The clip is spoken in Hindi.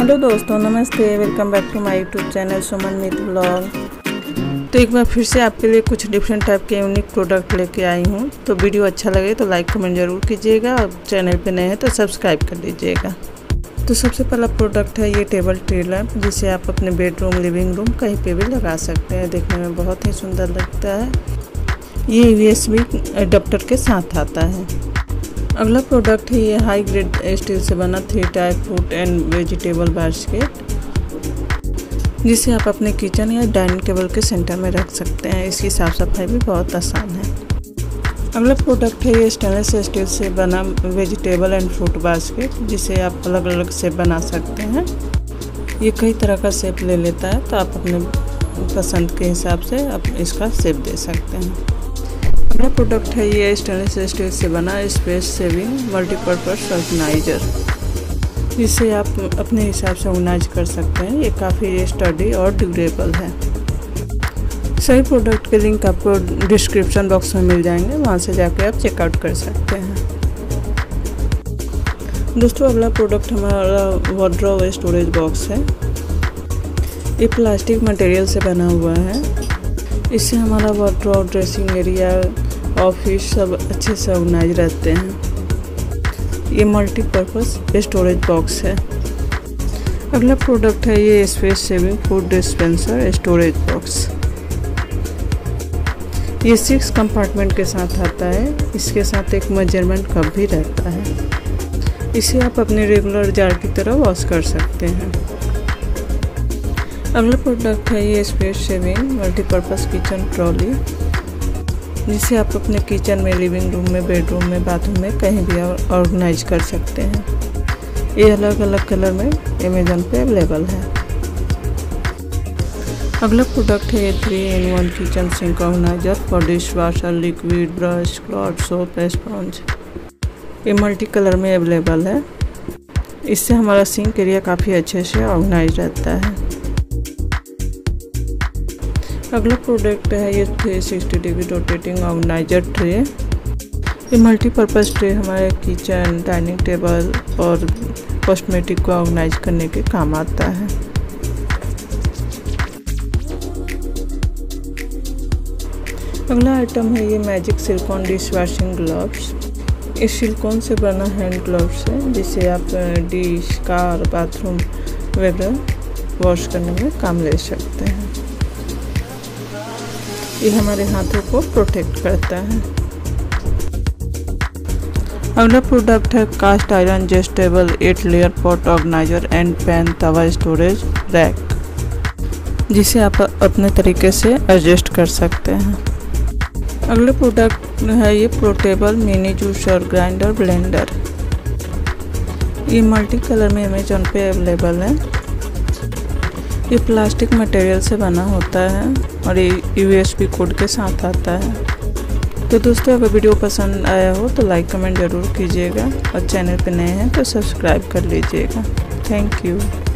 हेलो दोस्तों, नमस्ते। Welcome back to my YouTube channel Suman Mit blog. तो एक बार फिर से आपके लिए कुछ डिफरेंट टाइप के यूनिक प्रोडक्ट लेके आई हूँ। तो वीडियो अच्छा लगे तो लाइक कमेंट ज़रूर कीजिएगा और चैनल पे नए हैं तो सब्सक्राइब कर लीजिएगा। तो सबसे पहला प्रोडक्ट है ये टेबल ट्रे लैंप, जिसे आप अपने बेडरूम, लिविंग रूम कहीं पर भी लगा सकते हैं। देखने में बहुत ही सुंदर लगता है। ये USB एडाप्टर के साथ आता है। अगला प्रोडक्ट है ये हाई ग्रेड स्टील से बना 3 tier fruit and vegetable basket, जिसे आप अपने किचन या डाइनिंग टेबल के सेंटर में रख सकते हैं। इसकी साफ सफाई भी बहुत आसान है। अगला प्रोडक्ट है ये स्टेनलेस स्टील से बना वेजिटेबल एंड फ्रूट बास्केट, जिसे आप अलग अलग शेप बना सकते हैं। ये कई तरह का शेप ले लेता है, तो आप अपने पसंद के हिसाब से आप इसका शेप दे सकते हैं। अगला प्रोडक्ट है ये स्टेनलेस स्टील से बना स्पेस सेविंग मल्टीपर्पज ऑर्गेनाइजर, जिसे आप अपने हिसाब से ऑर्गेनाइज कर सकते हैं। ये काफ़ी स्टडी और ड्यूरेबल है। सभी प्रोडक्ट के लिंक आपको डिस्क्रिप्शन बॉक्स में मिल जाएंगे, वहाँ से जाके आप चेकआउट कर सकते हैं। दोस्तों, अगला प्रोडक्ट हमारा वार्डरोब स्टोरेज बॉक्स है। ये प्लास्टिक मटेरियल से बना हुआ है। इससे हमारा वार्डरोब, ड्रेसिंग एरिया, ऑफिस सब अच्छे से ऑर्गेनाइज रहते हैं। ये मल्टीपर्पज़ स्टोरेज बॉक्स है। अगला प्रोडक्ट है ये space saving food dispenser storage box. ये 6 कंपार्टमेंट के साथ आता है। इसके साथ एक मेजरमेंट कप भी रहता है। इसे आप अपने रेगुलर जार की तरह वॉश कर सकते हैं। अगला प्रोडक्ट है ये space saving multipurpose kitchen trolley, जिसे आप अपने किचन में, लिविंग रूम में, बेडरूम में, बाथरूम में कहीं भी ऑर्गेनाइज कर सकते हैं। ये अलग अलग कलर में अमेज़न पे अवेलेबल है। अगला प्रोडक्ट है ये 3-in-1 kitchen sink organiser for dish washer, liquid, brush, cloth, soap, sponge. ये मल्टी कलर में अवेलेबल है। इससे हमारा सिंक एरिया काफ़ी अच्छे से ऑर्गेनाइज रहता है। अगला प्रोडक्ट है ये 360 डिग्री रोटेटिंग ऑर्गेनाइजर ट्रे। ये मल्टीपर्पज़ ट्रे हमारे किचन, डाइनिंग टेबल और कॉस्मेटिक को ऑर्गेनाइज करने के काम आता है। अगला आइटम है ये magic silicone dish washing gloves. इस सिलिकॉन से बना हैंड ग्लव्स है, जिसे आप डिश, कार, बाथरूम वगैरह वॉश करने में काम ले सकते हैं। ये हमारे हाथों को प्रोटेक्ट करता है। अगला प्रोडक्ट है cast iron adjustable 8 layer pot organiser and pan tawa storage rack, जिसे आप अपने तरीके से एडजस्ट कर सकते हैं। अगला प्रोडक्ट है ये portable mini juicer grinder blender. ये मल्टी कलर में अमेज़न पे अवेलेबल है। ये प्लास्टिक मटेरियल से बना होता है और ये USB कोड के साथ आता है। तो दोस्तों, अगर वीडियो पसंद आया हो तो लाइक कमेंट ज़रूर कीजिएगा और चैनल पर नए हैं तो सब्सक्राइब कर लीजिएगा। Thank you.